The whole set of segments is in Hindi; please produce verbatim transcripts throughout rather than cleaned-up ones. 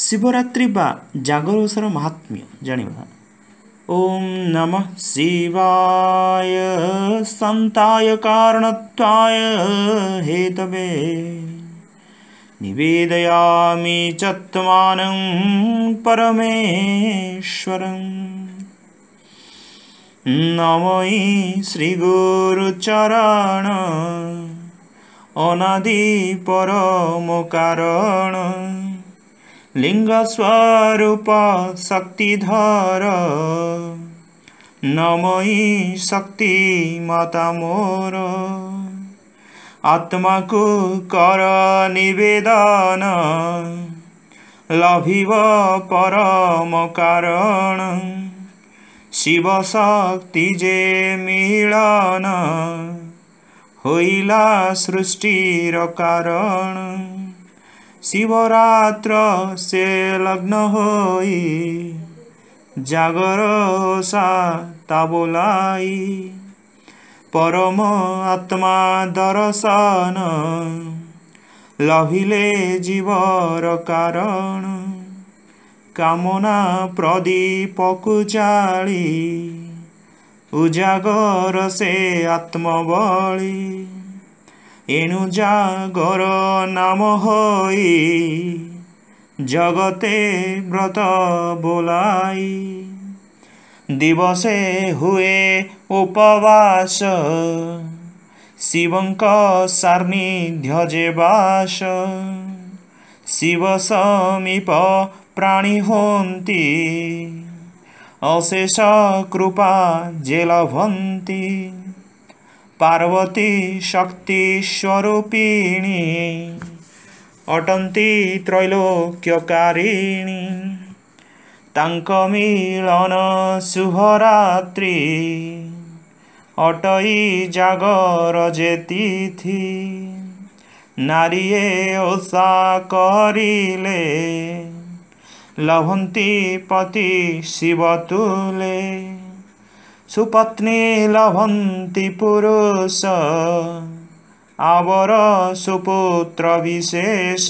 शिवरात्रि बा जागर ओषार महात्म्य जानिबा। ओम नमः शिवाय संताय कारणत्वाय हेतवे निवेदयामि चत्मानं परमेश्वरं नमोहि श्री गुरु चरण अनादि परम कारण लिंग स्वरूप शक्तिधर नमोहि शक्ति माता मोर आत्मा को कर निवेदन लभिव परम कारण शिव शक्ति जे मिलन होइला सृष्टिर कारण शिवरात्र से लग्न होई जागर ओषा ता बोलाई परम आत्मा दर्शन लभिले जीवर कारण कामना प्रदीप को जाली उजागर से आत्मबली एनु जागर नाम होई जगते व्रत बोलाई दिवसे हुए उपवास शिवंक सान्निध्य जे वास शिव समीप प्राणी होंती अशेष कृपा जे लभंती पार्वती शक्ति स्वरूपिणी अटंती त्रैलोक्यकारिणी तांक मिलन शुभरात्रि अटई जागर जे तिथि नारिये ओषा करिले लभंती पति शिव तुले सुपत्नी लभंती पुरुष आवर सुपुत्र विशेष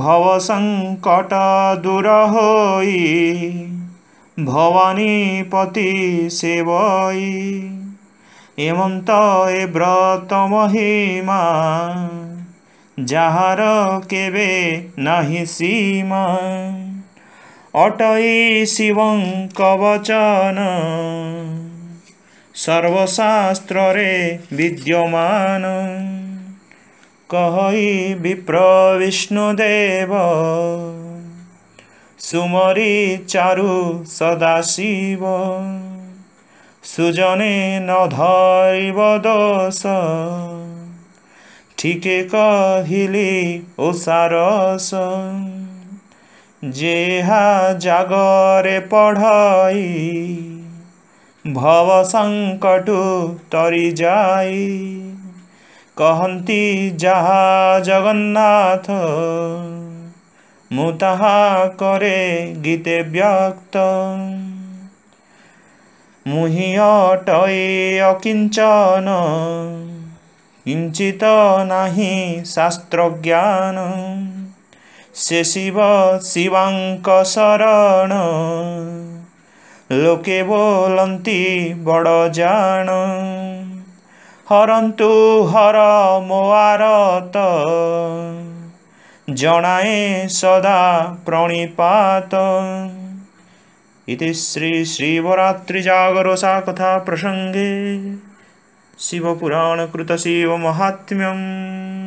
भव संकट दूर होई भवानी पति सेवई एमंत ए व्रत महिमा जहार केवे नाही सीमा अटई शिवं कवचन सर्वशास्त्र रे विद्यमान कहई विप्र विष्णुदेव सुमरी चारु सदाशिव सुजने न धरिब दोष ठीके कहिली ओषारस जेहा जागरे पढ़ाई भव संकट तरी जाई कहंती जहा जगन्नाथ मुताहा करे गीते व्यक्त मुहि अटई अकिंचन किंचित नाही शास्त्र ज्ञान से शिव शिवांक शरण लोके बोलंती बड़ जान हरंतु हर मो आरत जनाए सदा प्रणिपात। इति श्री शिवरात्रि जागर ओषा कथा प्रसंगे शिवपुराण कृत शिव महात्म्यम्।